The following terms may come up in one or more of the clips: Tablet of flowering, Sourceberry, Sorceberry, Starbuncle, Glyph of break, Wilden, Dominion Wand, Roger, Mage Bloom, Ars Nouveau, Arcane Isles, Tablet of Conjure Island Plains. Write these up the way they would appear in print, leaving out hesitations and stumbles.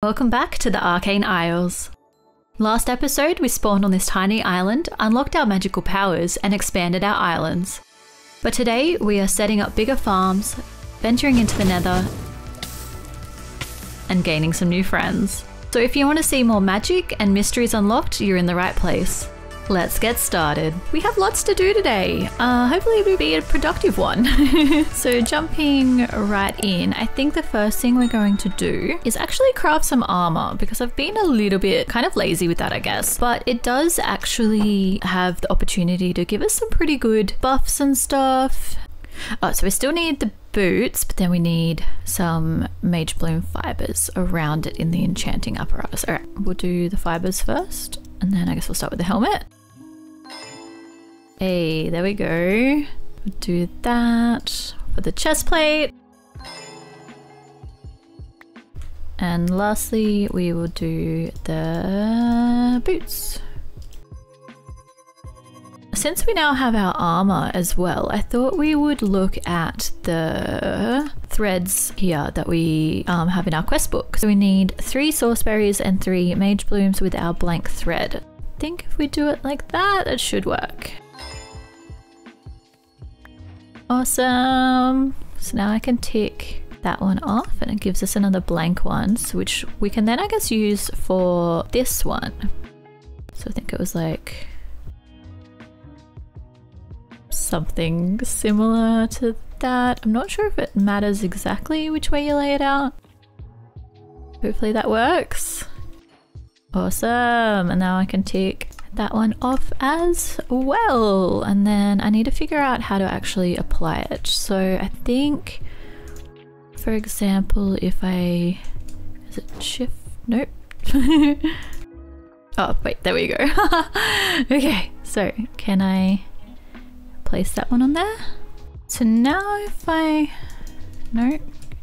Welcome back to the Arcane Isles. Last episode we spawned on this tiny island, unlocked our magical powers and expanded our islands. But today we are setting up bigger farms, venturing into the Nether and gaining some new friends. So if you want to see more magic and mysteries unlocked, you're in the right place. Let's get started. We have lots to do today. Hopefully it'll be a productive one. So jumping right in, I think the first thing we're going to do is actually craft some armor because I've been a little bit kind of lazy with that, I guess. But it does actually have the opportunity to give us some pretty good buffs and stuff. Oh, so we still need the boots, but then we need some Mage Bloom fibers around it in the enchanting apparatus. All right, we'll do the fibers first, and then I guess we'll start with the helmet. Hey, there we go. We'll do that for the chest plate. And lastly, we will do the boots. Since we now have our armor as well, I thought we would look at the threads here that we have in our quest book. So we need 3 Sorceberries and 3 Mage Blooms with our blank thread. I think if we do it like that, it should work. Awesome. So now I can tick that one off and it gives us another blank one, which we can then I guess use for this one. So I think it was like something similar to that. I'm not sure if it matters exactly which way you lay it out. Hopefully that works. Awesome. And now I can tick that one off as well. And then I need to figure out how to actually apply it. So I think, for example, if I, is it shift? Nope. Oh, wait, there we go. Okay, so can I place that one on there? So now if I, no,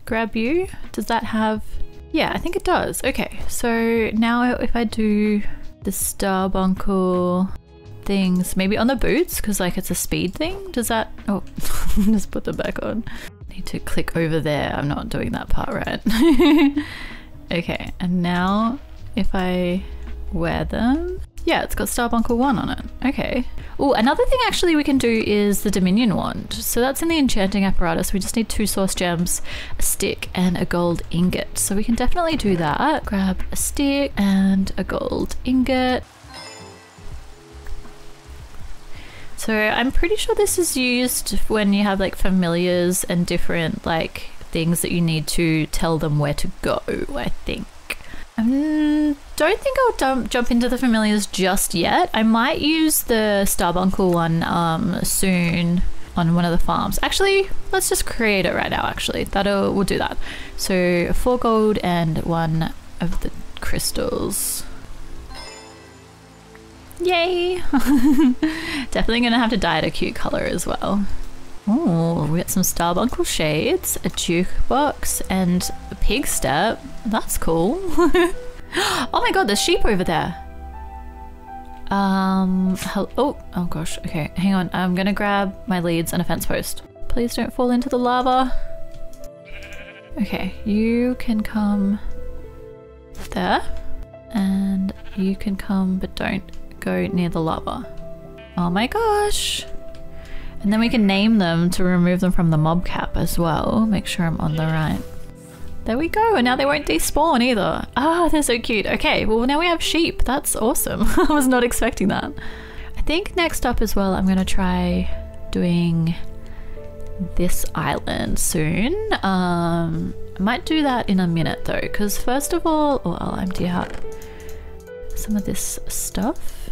grab you, does that have, yeah, I think it does. Okay, so now if I do the Starbuncle things, maybe on the boots, because like it's a speed thing. Does that, oh, just put them back on. Need to click over there. I'm not doing that part right. Okay, and now if I wear them, yeah, it's got Starbuncle 1 on it. Okay. Oh, another thing actually we can do is the Dominion Wand. So that's in the enchanting apparatus. We just need 2 source gems, a stick and a gold ingot. So we can definitely do that. Grab a stick and a gold ingot. So I'm pretty sure this is used when you have like familiars and different like things that you need to tell them where to go, I think. Don't think I'll jump into the familiars just yet. I might use the Starbuncle one soon on one of the farms. Actually, let's just create it right now, actually. We'll do that. So 4 gold and 1 of the crystals. Yay! Definitely gonna have to dye it a cute color as well. Oh, we got some Starbuncle shades, a jukebox, and a pig step. That's cool. Oh my god, there's sheep over there. Oh gosh. Okay, hang on. I'm gonna grab my leads and a fence post. Please don't fall into the lava. Okay, you can come there. And you can come, but don't go near the lava. Oh my gosh. And then we can name them to remove them from the mob cap as well. Make sure I'm on the right. There we go. And now they won't despawn either. Ah, they're so cute. Okay, well now we have sheep. That's awesome. I was not expecting that. I think next up as well, I'm going to try doing this island soon. I might do that in a minute though, because first of all, oh, I'll empty out some of this stuff.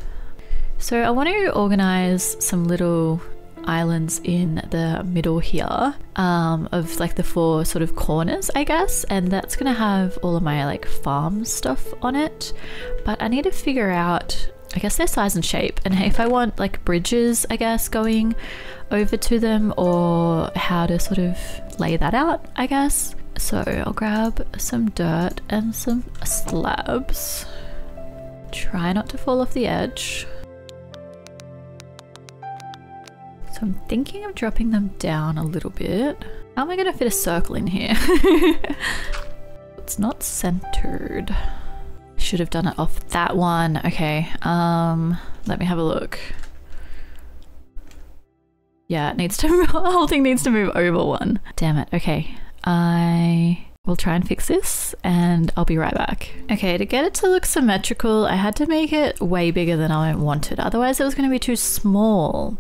So I want to organize some little islands in the middle here of like the 4 sort of corners, I guess, and that's gonna have all of my like farm stuff on it, but I need to figure out I guess their size and shape and if I want like bridges, I guess, going over to them or how to sort of lay that out, I guess. So I'll grab some dirt and some slabs. Try not to fall off the edge. So I'm thinking of dropping them down a little bit. How am I going to fit a circle in here? it's not centered. Should have done it off that one. Okay, let me have a look. Yeah, it needs to move, the whole thing needs to move over one. Damn it. Okay, I will try and fix this and I'll be right back. Okay, to get it to look symmetrical, I had to make it way bigger than I wanted. Otherwise it was going to be too small.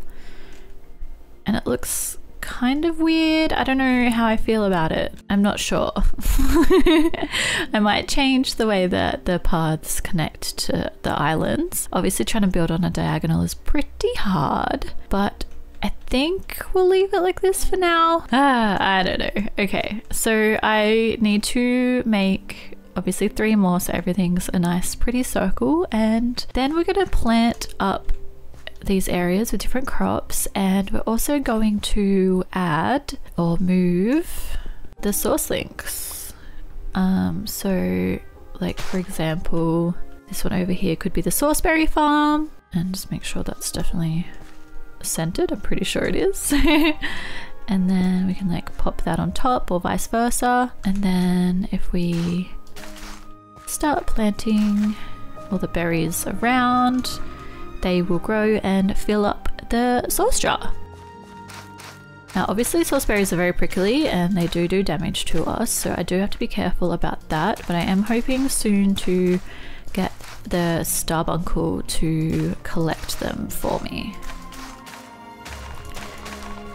And it looks kind of weird. I don't know how I feel about it. I'm not sure. I might change the way that the paths connect to the islands. Obviously trying to build on a diagonal is pretty hard, but I think we'll leave it like this for now. I don't know. Okay, so I need to make obviously 3 more so everything's a nice pretty circle, and then we're gonna plant up these areas with different crops, and we're also going to add or move the source links. So like for example this one over here could be the Sourceberry farm, and just make sure that's definitely centered. I'm pretty sure it is. And then we can like pop that on top or vice versa, and then if we start planting all the berries around, they will grow and fill up the source jar. Now obviously source berries are very prickly and they do damage to us, so I do have to be careful about that, but I am hoping soon to get the Starbuncle to collect them for me.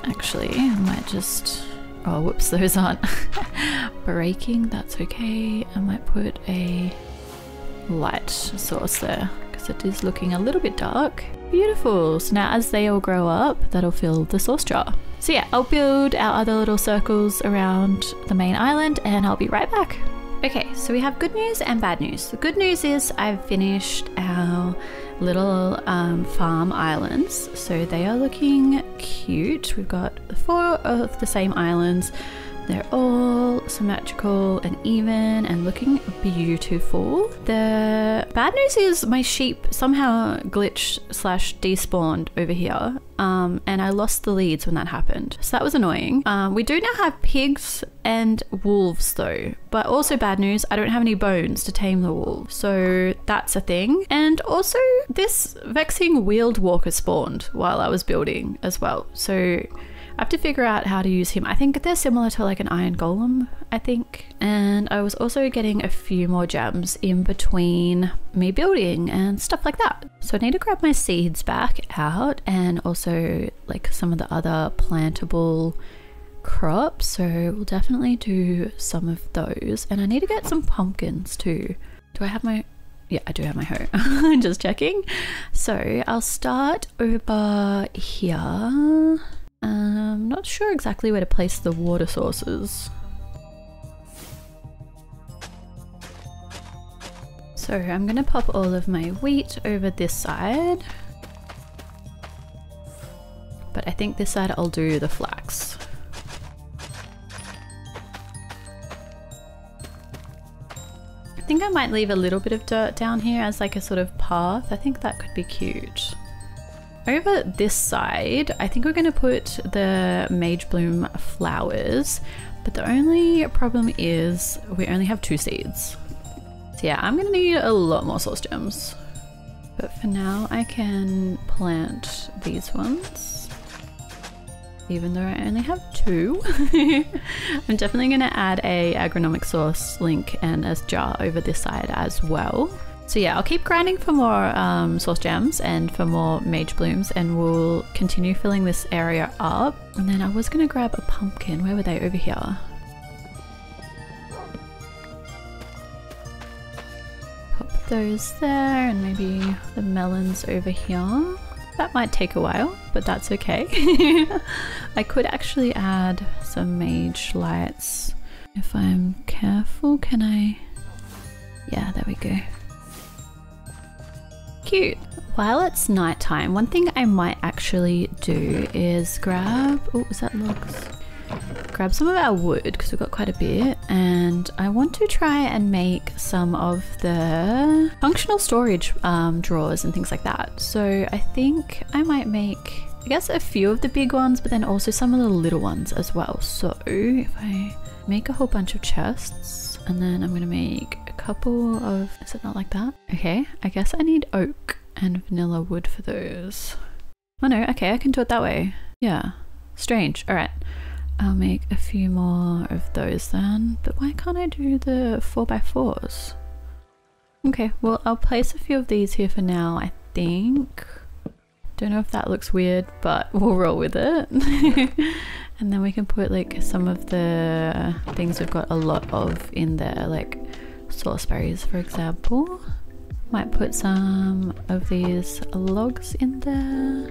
Actually, I might just... oh, whoops, those aren't breaking. That's okay. I might put a light source there because it is looking a little bit dark. Beautiful. So now as they all grow up, that'll fill the source jar. So yeah, I'll build our other little circles around the main island and I'll be right back. Okay, so we have good news and bad news. The good news is I've finished our little farm islands, so they are looking cute. We've got 4 of the same islands. They're all symmetrical and even and looking beautiful. The bad news is my sheep somehow glitched / despawned over here, and I lost the leads when that happened, so that was annoying. We do now have pigs and wolves though, but also bad news, I don't have any bones to tame the wolves, so that's a thing. And also this vexing wheeled walker spawned while I was building as well, so I have to figure out how to use him. I think they're similar to like an iron golem, I think. And I was also getting a few more gems in between me building and stuff like that. So I need to grab my seeds back out and also like some of the other plantable crops. So we'll definitely do some of those. And I need to get some pumpkins too. Do I have my... yeah, I do have my hoe. Just checking. So I'll start over here. I'm not sure exactly where to place the water sources. So I'm going to pop all of my wheat over this side. But I think this side I'll do the flax. I think I might leave a little bit of dirt down here as like a sort of path. I think that could be cute. Over this side, I think we're going to put the Mage Bloom flowers, but the only problem is we only have 2 seeds. So yeah, I'm going to need a lot more source gems. But for now, I can plant these ones, even though I only have 2. I'm definitely going to add a agronomic source link and a jar over this side as well. So yeah, I'll keep grinding for more source gems and for more Mage Blooms, and we'll continue filling this area up. And then I was going to grab a pumpkin. Where were they? Over here. Pop those there and maybe the melons over here. That might take a while, but that's okay. I could actually add some mage lights if I'm careful. Can I? Yeah, there we go. Cute. While it's nighttime, one thing I might actually do is grab, oh, is that logs? Grab some of our wood because we've got quite a bit, and I want to try and make some of the functional storage drawers and things like that. So I think I might make, I guess, a few of the big ones, but then also some of the little ones as well. So if I make a whole bunch of chests And then I'm gonna make a couple of, is it not like that? Okay, I guess I need oak and vanilla wood for those. Oh no, okay, I can do it that way. Yeah, strange. All right, I'll make a few more of those then, but why can't I do the 4x4s? Okay, well, I'll place a few of these here for now, I think. Don't know if that looks weird, but we'll roll with it. And then we can put like some of the things we've got a lot of in there, like sauceberries, for example. Might put some of these logs in there.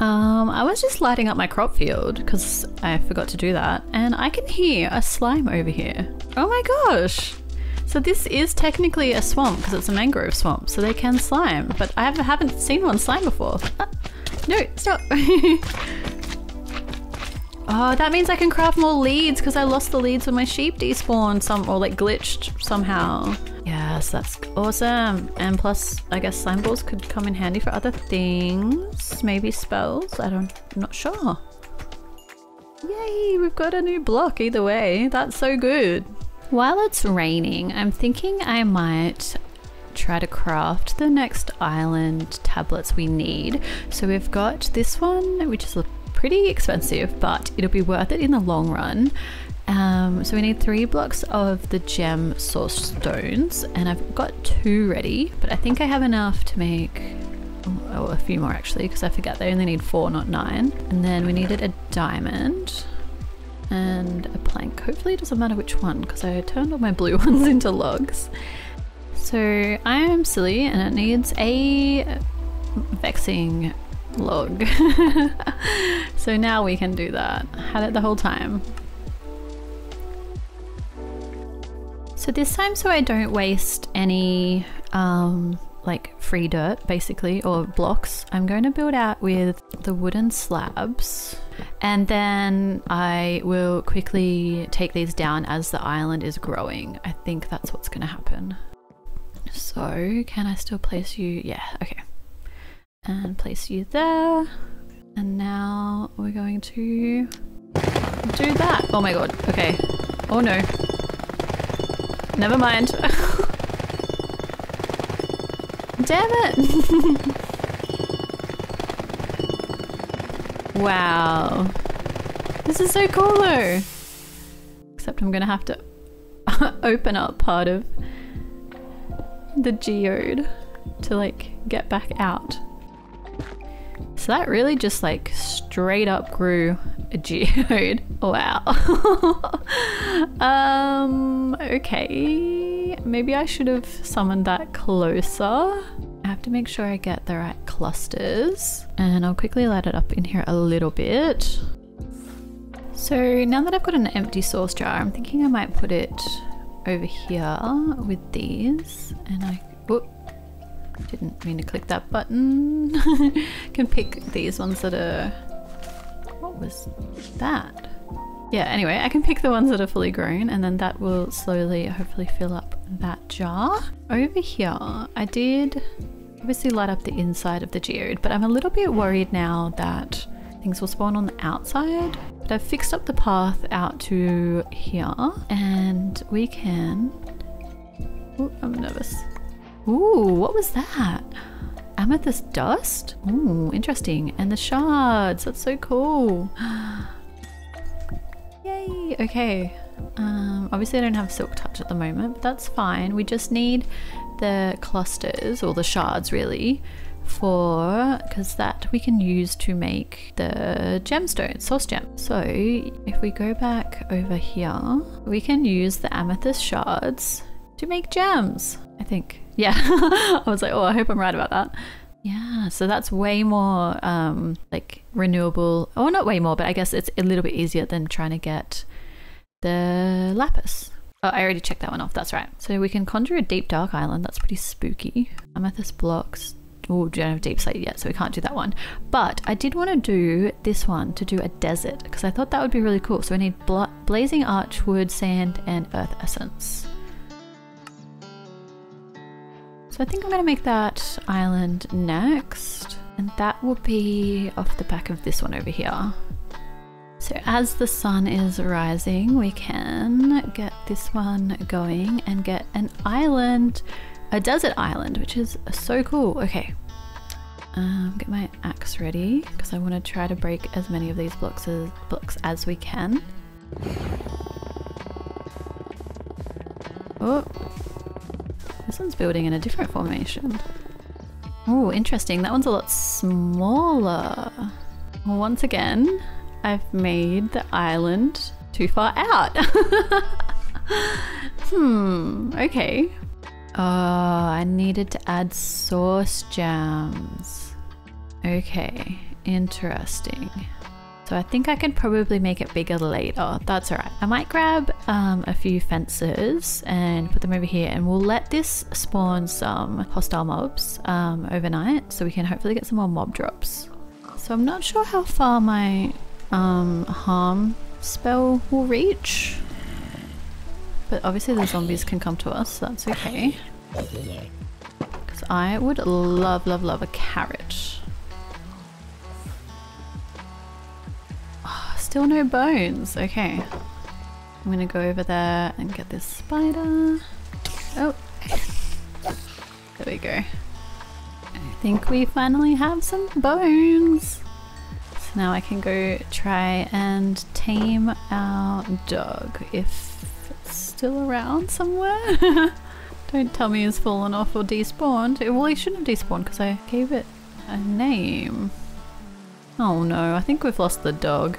I was just lighting up my crop field because I forgot to do that, and I can hear a slime over here. Oh my gosh! So this is technically a swamp because it's a mangrove swamp, so they can slime, but I haven't seen one slime before. Ah, no, stop! Oh, that means I can craft more leads because I lost the leads when my sheep despawned or like glitched somehow. Yes, that's awesome. And plus, I guess slime balls could come in handy for other things. Maybe spells? I'm not sure. Yay, we've got a new block either way. That's so good. While it's raining, I'm thinking I might try to craft the next island tablets we need. So we've got this one, which is pretty expensive, but it'll be worth it in the long run. So we need 3 blocks of the gem source stones, and I've got 2 ready, but I think I have enough to make a few more actually, because I forget they only need 4, not 9. And then we needed a diamond and a plank. Hopefully it doesn't matter which one, because I turned all my blue ones into logs. So I am silly, and it needs a vexing log. So now we can do that. Had it the whole time. So this time, so I don't waste any like free dirt basically, or blocks, I'm going to build out with the wooden slabs, and then I will quickly take these down as the island is growing. I think that's what's going to happen. So can I still place you? Yeah, okay. And place you there. And now we're going to do that. Oh my god, okay. Oh no. Never mind. Damn it! Wow. This is so cool though. Except I'm gonna have to open up part of the geode to like get back out. So that really just like straight up grew a geode. Wow. Okay, maybe I should have summoned that closer. I have to make sure I get the right clusters, and I'll quickly light it up in here a little bit. So now that I've got an empty sauce jar, I'm thinking I might put it over here with these, and I didn't mean to click that button. Can pick these ones that are, what was that? Yeah, anyway, I can pick the ones that are fully grown, and then that will slowly hopefully fill up that jar. Over here, I did obviously light up the inside of the geode, but I'm a little bit worried now that things will spawn on the outside. But I've fixed up the path out to here, and we can, oh, I'm nervous. Ooh, what was that? Amethyst dust? Ooh, interesting. And the shards, that's so cool. Yay, okay. Obviously I don't have silk touch at the moment, but that's fine. We just need the clusters, or the shards really, because that we can use to make the gemstone, source gem. So if we go back over here, we can use the amethyst shards to make gems, I think. Yeah, I was like, oh, I hope I'm right about that. Yeah, so that's way more like renewable, or not way more, but I guess it's a little bit easier than trying to get the lapis. Oh, I already checked that one off, that's right. So we can conjure a deep dark island, that's pretty spooky. Amethyst blocks, oh, don't have deep slate yet, so we can't do that one. But I did want to do this one, to do a desert, because I thought that would be really cool. So we need blazing arch, wood, sand, and earth essence. So I think I'm going to make that island next, and that will be off the back of this one over here. So as the sun is rising, we can get this one going and get an island, a desert island, which is so cool. Okay, get my axe ready because I want to try to break as many of these blocks as we can. Oh, this one's building in a different formation. Oh, interesting. That one's a lot smaller. Well, once again, I've made the island too far out. Okay. Oh, I needed to add source gems. Okay, interesting. So I think I could probably make it bigger later. That's all right. I might grab a few fences and put them over here, and we'll let this spawn some hostile mobs overnight, so we can hopefully get some more mob drops. So I'm not sure how far my harm spell will reach, but obviously the zombies can come to us, so that's okay. Because I would love, love, love a carrot. Still no bones. Okay, I'm gonna go over there and get this spider. Oh, there we go. I think we finally have some bones. So now I can go try and tame our dog if it's still around somewhere. Don't tell me it's fallen off or despawned. Well, he shouldn't have despawned because I gave it a name. Oh no, I think we've lost the dog.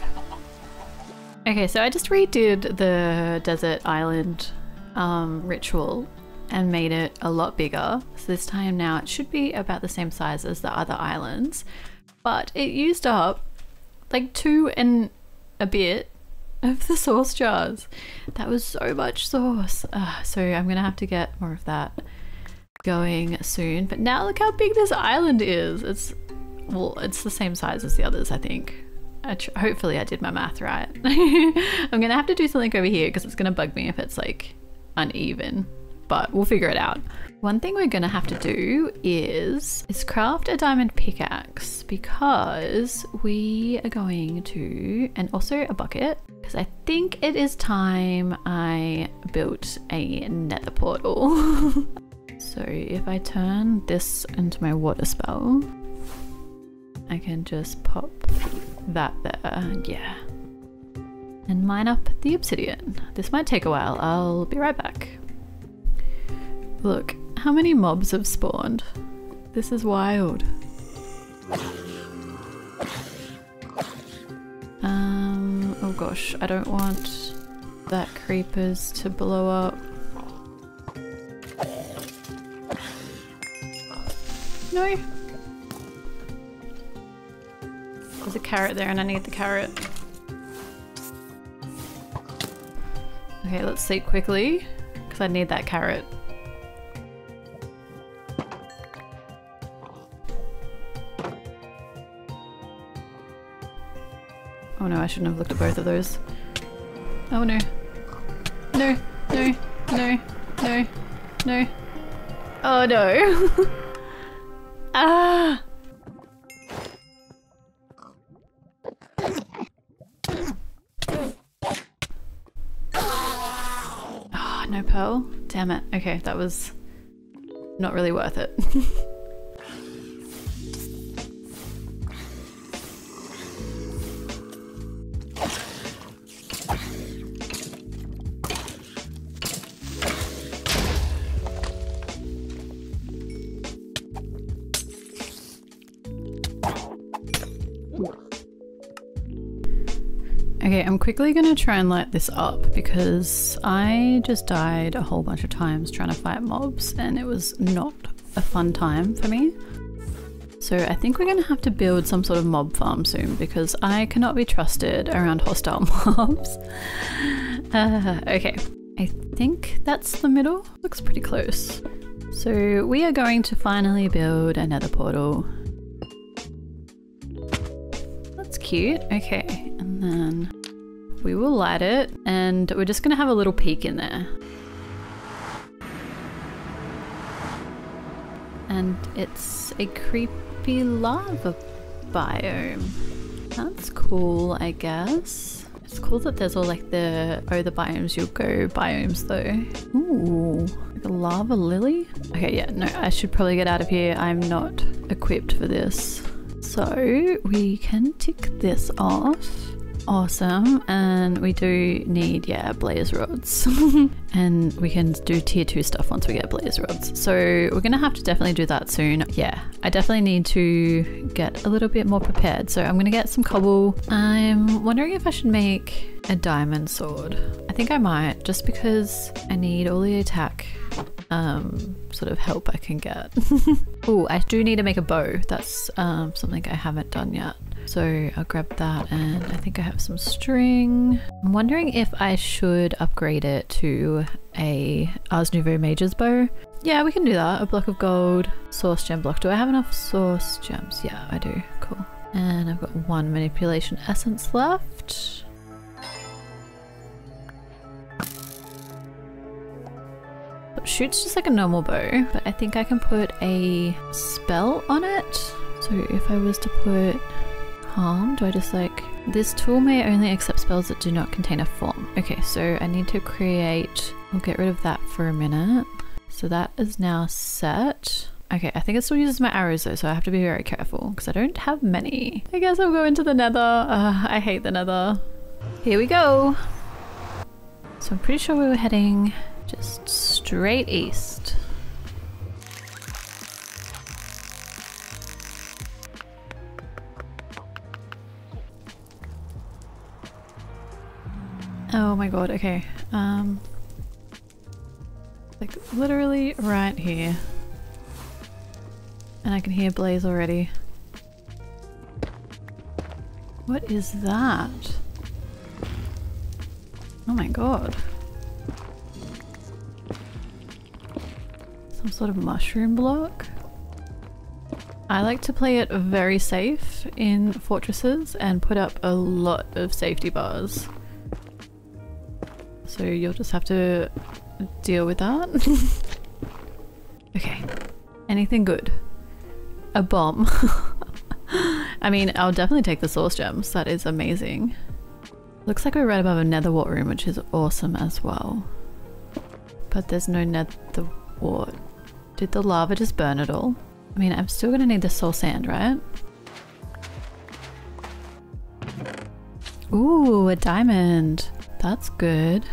Okay, so I just redid the desert island ritual and made it a lot bigger. So this time now it should be about the same size as the other islands, but it used up like 2 and a bit of the sauce jars. That was so much sauce. So I'm gonna have to get more of that going soon. But now look how big this island is. It's, well, it's the same size as the others, I think. Hopefully I did my math right. I'm gonna have to do something over here because it's gonna bug me if it's like uneven, but we'll figure it out. One thing we're gonna have to do is craft a diamond pickaxe, because we are going to, and also a bucket, because I think it is time I built a nether portal. So if I turn this into my water spell, I can just pop that there, yeah. And mine up the obsidian. This might take a while, I'll be right back. Look, how many mobs have spawned? This is wild. Oh gosh, I don't want that creepers to blow up. No. There's a carrot there and I need the carrot. Okay, let's sleep quickly because I need that carrot. Oh no, I shouldn't have looked at both of those. Oh no. No, no, no, no, no. Oh no. Ah! No pearl? Damn it. Okay, that was not really worth it. Okay, I'm quickly gonna try and light this up because I just died a whole bunch of times trying to fight mobs and it was not a fun time for me. So I think we're gonna have to build some sort of mob farm soon because I cannot be trusted around hostile mobs. Okay, I think that's the middle. Looks pretty close. So we are going to finally build another portal. That's cute, okay. And then we will light it and we're just gonna have a little peek in there. And it's a creepy lava biome. That's cool, I guess. It's cool that there's all like the biomes you'll go biomes though. Ooh, like a lava lily? Okay, yeah, no, I should probably get out of here. I'm not equipped for this. So we can tick this off. Awesome. And we do need, yeah, blaze rods. And we can do tier 2 stuff once we get blaze rods. So we're going to have to definitely do that soon. Yeah, I definitely need to get a little bit more prepared. So I'm going to get some cobble. I'm wondering if I should make a diamond sword. I think I might, just because I need all the attack sort of help I can get. Oh, I do need to make a bow. That's something I haven't done yet. So I'll grab that, and I think I have some string. I'm wondering if I should upgrade it to a Ars Nouveau Mage's Bow. Yeah, we can do that. A block of gold, source gem block. Do I have enough source gems? Yeah, I do. Cool. And I've got one manipulation essence left. It shoots just like a normal bow, but I think I can put a spell on it. So if I was to put... do I just like, this tool may only accept spells that do not contain a form. Okay, so I need to create, we'll get rid of that for a minute. So that is now set. Okay, I think it still uses my arrows though, so I have to be very careful because I don't have many. I guess I'll go into the nether. I hate the nether. Here we go. So I'm pretty sure we were heading just straight east. Oh my god, okay. Like literally right here. And I can hear blaze already. What is that? Oh my god. Some sort of mushroom block. I like to play it very safe in fortresses and put up a lot of safety bars. So you'll just have to deal with that. Okay. Anything good? A bomb. I mean, I'll definitely take the source gems. That is amazing. Looks like we're right above a nether wart room, which is awesome as well. But there's no nether wart. Did the lava just burn it all? I mean, I'm still going to need the soul sand, right? Ooh, a diamond. That's good.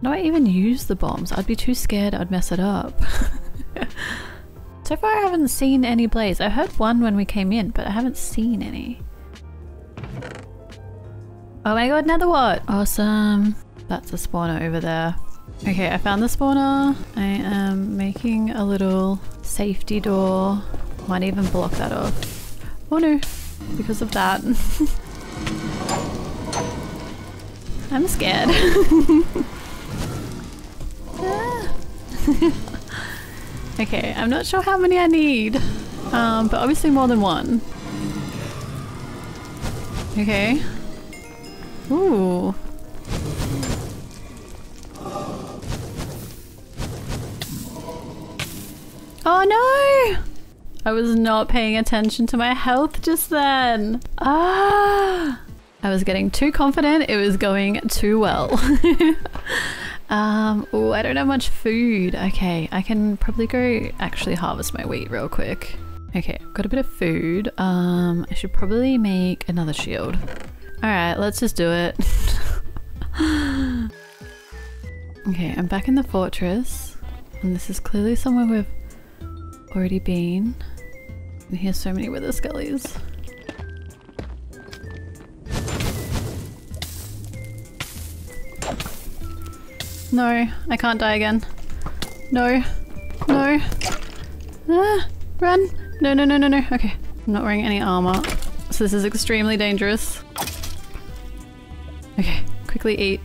Do I even use the bombs? I'd be too scared I'd mess it up. So far I haven't seen any blaze. I heard one when we came in, but I haven't seen any. Oh my god, another what? Awesome. That's a spawner over there. Okay, I found the spawner. I am making a little safety door. Might even block that off. Oh no, because of that. I'm scared. Ah. Okay, I'm not sure how many I need, but obviously more than one. Okay. Ooh. Oh no! I was not paying attention to my health just then. Ah! I was getting too confident, it was going too well. Oh, I don't have much food. Okay, I can probably go actually harvest my wheat real quick. Okay, I've got a bit of food. I should probably make another shield. Alright, let's just do it. Okay, I'm back in the fortress. And this is clearly somewhere we've already been. I hear so many wither skellies. No, I can't die again. No. No. Ah, run. No, no, no, no, no. Okay. I'm not wearing any armor, so this is extremely dangerous. Okay. Quickly eat.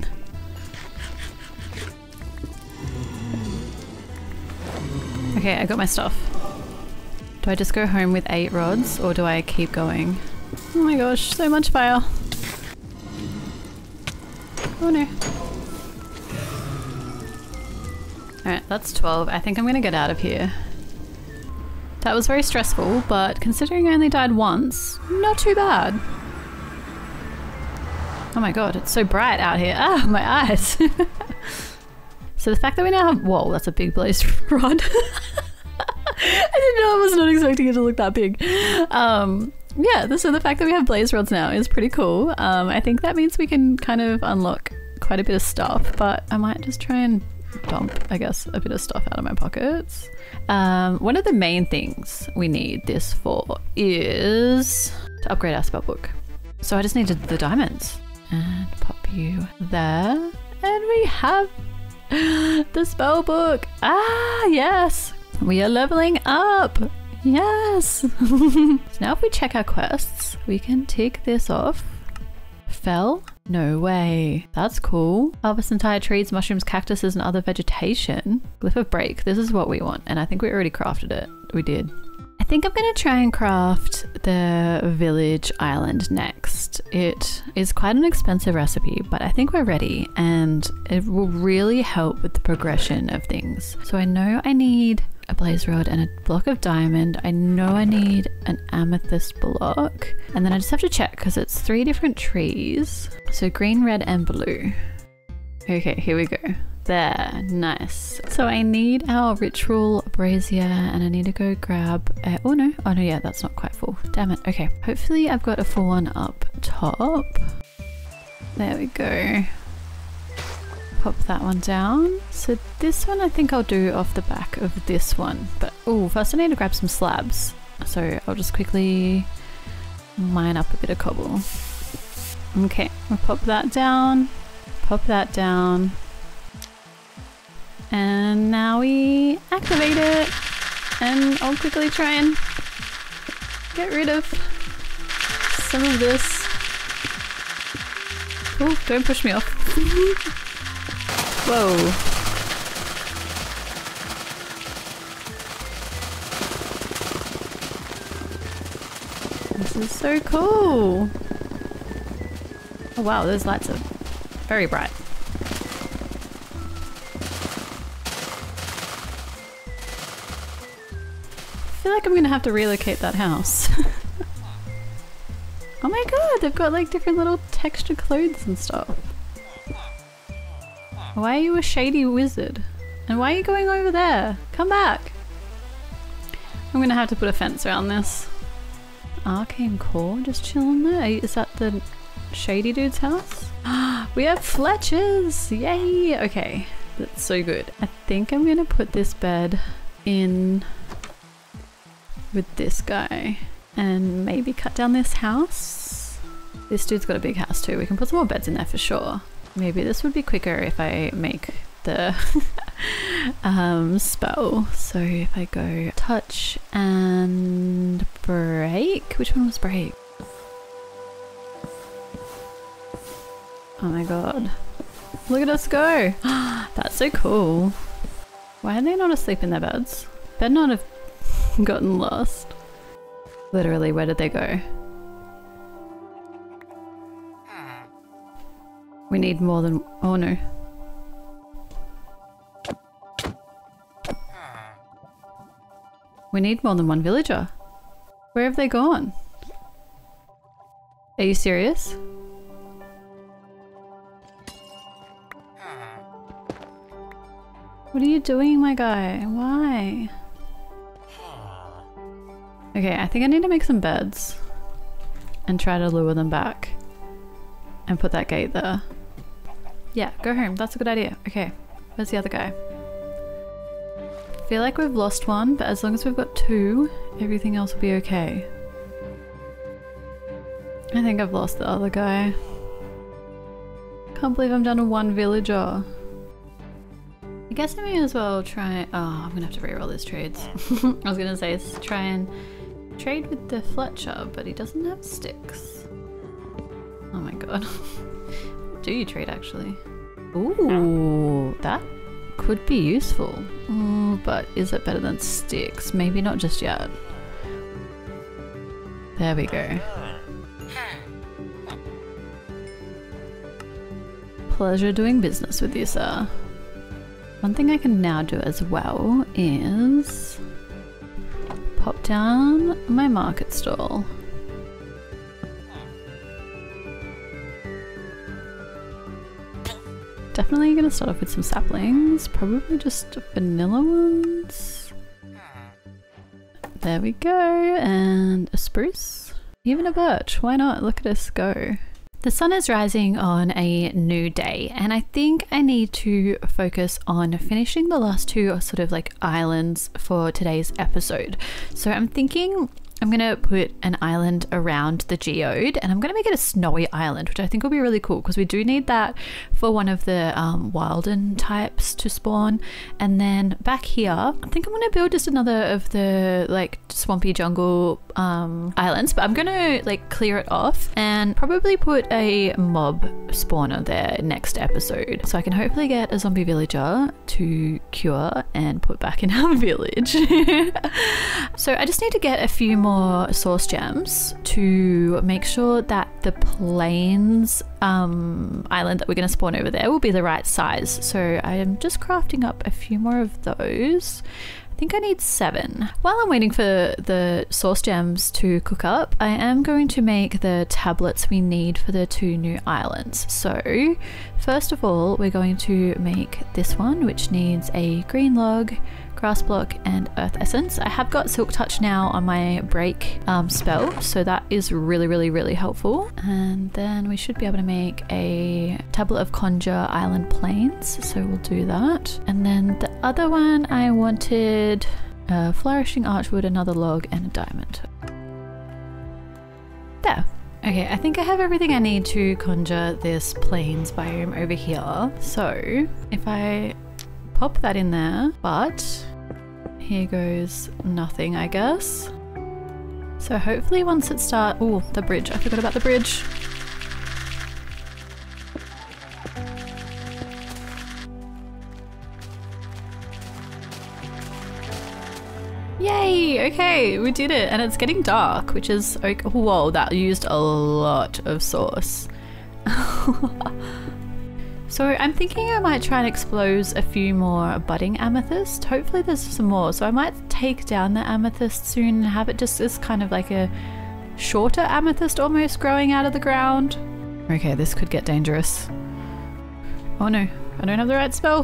Okay, I got my stuff. Do I just go home with 8 rods or do I keep going? Oh my gosh, so much fire. Oh no. Alright, that's 12. I think I'm gonna get out of here. That was very stressful, but considering I only died once, not too bad. Oh my god, it's so bright out here. Ah, my eyes. So the fact that we now have, whoa, that's a big blaze rod. I didn't know, I was not expecting it to look that big. Yeah, so the fact that we have blaze rods now is pretty cool. I think that means we can kind of unlock quite a bit of stuff, but I might just try and dump, I guess, a bit of stuff out of my pockets. One of the main things we need this for is to upgrade our spellbook. So I just needed the diamonds. And pop you there. And we have the spellbook. Ah, yes. We are leveling up. Yes. So now if we check our quests, we can tick this off. Fell? No way. That's cool. Harvest entire trees, mushrooms, cactuses, and other vegetation. Glyph of break. This is what we want. And I think we already crafted it. We did. I think I'm going to try and craft the village island next. It is quite an expensive recipe, but I think we're ready and it will really help with the progression of things. So I know I need a blaze rod and a block of diamond. I know I need an amethyst block. And then I just have to check because it's 3 different trees. So green, red, and blue. Okay, here we go. There, nice. So I need our ritual brazier and I need to go grab a, oh no, yeah, that's not quite full. Damn it, okay. Hopefully I've got a full one up top. There we go. Pop that one down. So this one I think I'll do off the back of this one. But, oh, first I need to grab some slabs. So I'll just quickly mine up a bit of cobble. Okay, I'll pop that down, pop that down. And now we activate it and I'll quickly try and get rid of some of this. Oh, don't push me off. Whoa. This is so cool. Oh wow, those lights are very bright. I feel like I'm gonna have to relocate that house. Oh my god, they've got like different little textured clothes and stuff. Why are you a shady wizard? And why are you going over there? Come back! I'm gonna have to put a fence around this. Arcane core just chilling there? Is that the shady dude's house? We have Fletchers! Yay! Okay, that's so good. I think I'm gonna put this bed in with this guy and maybe cut down this house. This dude's got a big house too. We can put some more beds in there for sure. Maybe this would be quicker if I make the spell. So if I go touch and break, which one was break? Oh my god, look at us go. That's so cool. Why are they not asleep in their beds? They're not a gotten lost. Literally, where did they go? We need more than, oh no. We need more than one villager. Where have they gone? Are you serious? What are you doing, my guy? Why? Okay, I think I need to make some beds and try to lure them back and put that gate there. Yeah, go home. That's a good idea. Okay, where's the other guy? I feel like we've lost one, but as long as we've got 2, everything else will be okay. I think I've lost the other guy. Can't believe I'm down to 1 villager. I guess I may as well try, oh, I'm gonna have to reroll these trades. I was gonna say, try and trade with the Fletcher, but he doesn't have sticks. Oh my god. Do you trade actually? Ooh, that could be useful. Ooh, but is it better than sticks? Maybe not just yet. There we go. Pleasure doing business with you, sir. One thing I can now do as well is pop down my market stall. Definitely gonna start off with some saplings, probably just vanilla ones. There we go, and a spruce. Even a birch, why not? Look at us go. The sun is rising on a new day, and I think I need to focus on finishing the last two sort of like islands for today's episode. So I'm thinking I'm gonna put an island around the geode, and I'm gonna make it a snowy island, which I think will be really cool because we do need that for one of the wilden types to spawn. And then back here, I think I'm gonna build just another of the like swampy jungle islands, but I'm gonna like clear it off and probably put a mob spawner there next episode, so I can hopefully get a zombie villager to cure and put back in our village. So I just need to get a few more source gems to make sure that the plains island that we're going to spawn over there will be the right size. So I am just crafting up a few more of those. I think I need 7. While I'm waiting for the source gems to cook up, I am going to make the tablets we need for the 2 new islands. So first of all, we're going to make this one, which needs a green log, grass block, and earth essence. I have got silk touch now on my break spell, so that is really helpful. And then we should be able to make a tablet of conjure island plains, so we'll do that. And then the other one I wanted a flourishing archwood, another log, and a diamond. There. Okay, I think I have everything I need to conjure this plains biome over here. So if I pop that in there, but here goes nothing, I guess. So hopefully once it starts... Oh, the bridge. I forgot about the bridge. Yay! Okay, we did it. And it's getting dark, which is... Okay. Whoa, that used a lot of sauce. So I'm thinking I might try and expose a few more budding amethyst. Hopefully there's some more. So I might take down the amethyst soon and have it just as kind of like a shorter amethyst almost growing out of the ground. Okay, this could get dangerous. Oh no, I don't have the right spell.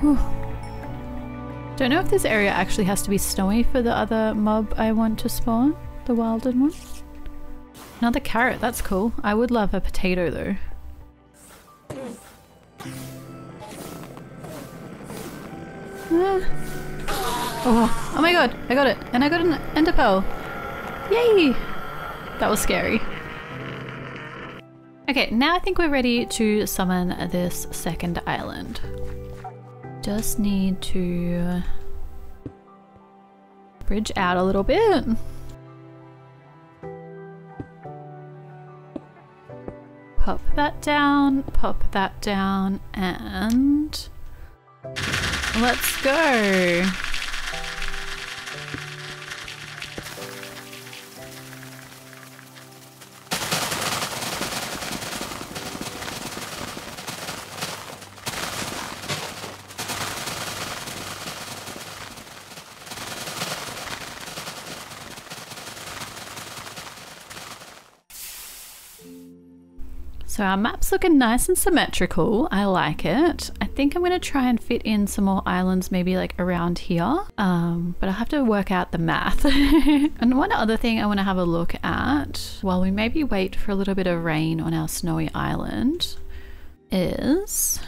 Whew. Don't know if this area actually has to be snowy for the other mob I want to spawn, the wilden one. Another carrot, that's cool. I would love a potato though. Oh my god, I got it! And I got an ender pearl! Yay! That was scary. Okay, now I think we're ready to summon this second island. Just need to bridge out a little bit. Pop that down, and let's go. So our map's looking nice and symmetrical. I like it. I think I'm going to try and fit in some more islands, maybe like around here. But I'll have to work out the math. And one other thing I want to have a look at while we maybe wait for a little bit of rain on our snowy island is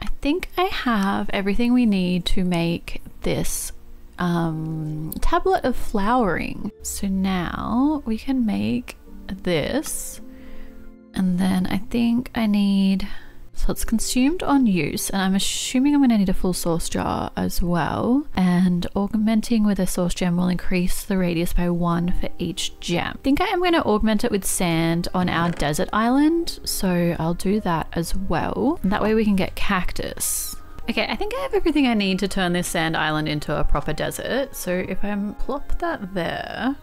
I think I have everything we need to make this tablet of flowering. So now we can make this. And then I think I need, so it's consumed on use, and I'm assuming I'm going to need a full source jar as well. And augmenting with a source gem will increase the radius by 1 for each gem. I think I am going to augment it with sand on our desert island, so I'll do that as well. And that way we can get cactus. Okay, I think I have everything I need to turn this sand island into a proper desert. So if I plop that there,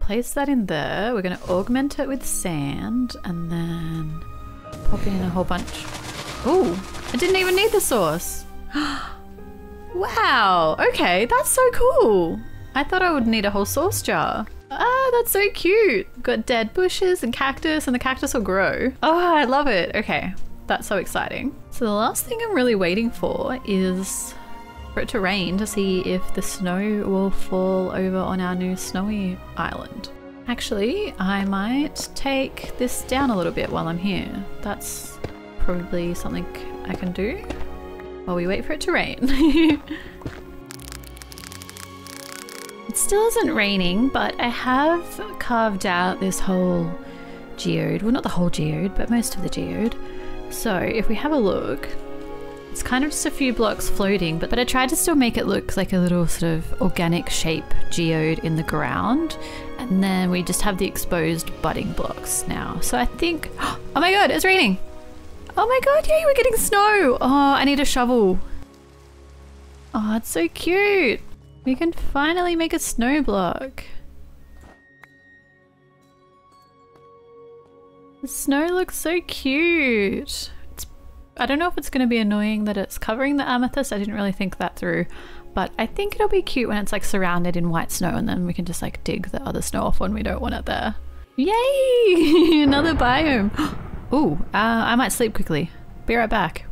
place that in there, we're going to augment it with sand and then pop in a whole bunch. Oh, I didn't even need the sauce. Wow, okay, that's so cool. I thought I would need a whole sauce jar. Ah, that's so cute. We've got dead bushes and cactus, and the cactus will grow. Oh, I love it. Okay, that's so exciting. So the last thing I'm really waiting for is for it to rain to see if the snow will fall over on our new snowy island. Actually, I might take this down a little bit while I'm here. That's probably something I can do while we wait for it to rain. It still isn't raining, but I have carved out this whole geode. Well, not the whole geode, but most of the geode. So if we have a look, it's kind of just a few blocks floating, but I tried to still make it look like a little sort of organic shape geode in the ground. And then we just have the exposed budding blocks now. So I think, oh my God, it's raining. Oh my God, yay, we're getting snow. Oh, I need a shovel. Oh, it's so cute. We can finally make a snow block. The snow looks so cute. It's, I don't know if it's going to be annoying that it's covering the amethyst. I didn't really think that through, but I think it'll be cute when it's like surrounded in white snow, and then we can just like dig the other snow off when we don't want it there. Yay! Another biome. Ooh, I might sleep quickly. Be right back.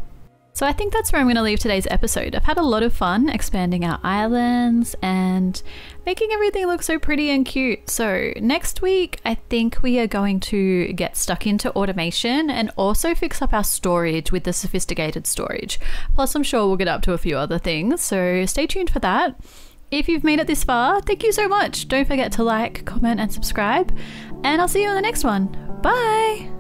So I think that's where I'm going to leave today's episode. I've had a lot of fun expanding our islands and making everything look so pretty and cute. So next week, I think we are going to get stuck into automation and also fix up our storage with the sophisticated storage. Plus, I'm sure we'll get up to a few other things. So stay tuned for that. If you've made it this far, thank you so much. Don't forget to like, comment, and subscribe. And I'll see you in the next one. Bye.